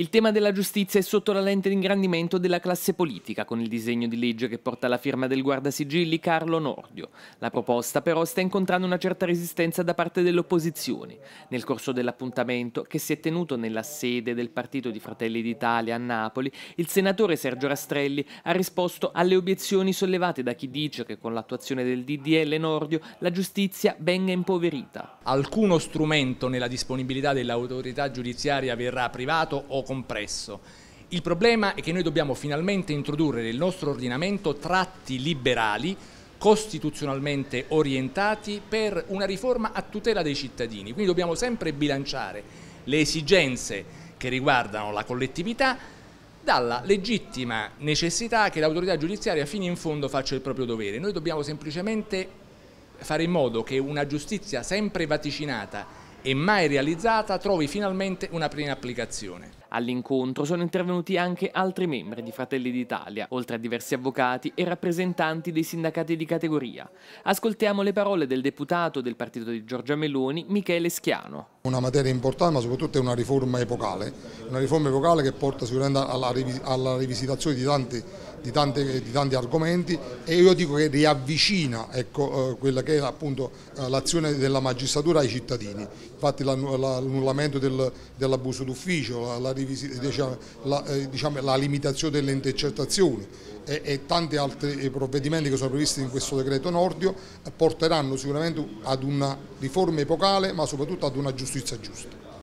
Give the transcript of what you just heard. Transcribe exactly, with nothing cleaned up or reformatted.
Il tema della giustizia è sotto la lente di ingrandimento della classe politica, con il disegno di legge che porta la firma del guardasigilli Carlo Nordio. La proposta però sta incontrando una certa resistenza da parte dell'opposizione. Nel corso dell'appuntamento, che si è tenuto nella sede del partito di Fratelli d'Italia a Napoli, il senatore Sergio Rastrelli ha risposto alle obiezioni sollevate da chi dice che con l'attuazione del D D L Nordio la giustizia venga impoverita. Alcuno strumento nella disponibilità dell'autorità giudiziaria verrà privato o compresso. Il problema è che noi dobbiamo finalmente introdurre nel nostro ordinamento tratti liberali costituzionalmente orientati per una riforma a tutela dei cittadini, quindi dobbiamo sempre bilanciare le esigenze che riguardano la collettività dalla legittima necessità che l'autorità giudiziaria fino in fondo faccia il proprio dovere. Noi dobbiamo semplicemente fare in modo che una giustizia sempre vaticinata e mai realizzata trovi finalmente una prima applicazione. All'incontro sono intervenuti anche altri membri di Fratelli d'Italia, oltre a diversi avvocati e rappresentanti dei sindacati di categoria. Ascoltiamo le parole del deputato del partito di Giorgia Meloni, Michele Schiano. Una materia importante, ma soprattutto è una riforma epocale, una riforma epocale che porta sicuramente alla, rivis alla rivisitazione di tanti, di, tante, di tanti argomenti, e io dico che riavvicina, ecco, eh, quella che è appunto eh, l'azione della magistratura ai cittadini. Infatti l'annullamento del, dell'abuso d'ufficio, la, la, diciamo, la, eh, diciamo, la limitazione delle intercettazioni e, e tanti altri provvedimenti che sono previsti in questo decreto Nordio eh, porteranno sicuramente ad una riforma epocale, ma soprattutto ad una giustizia giusta.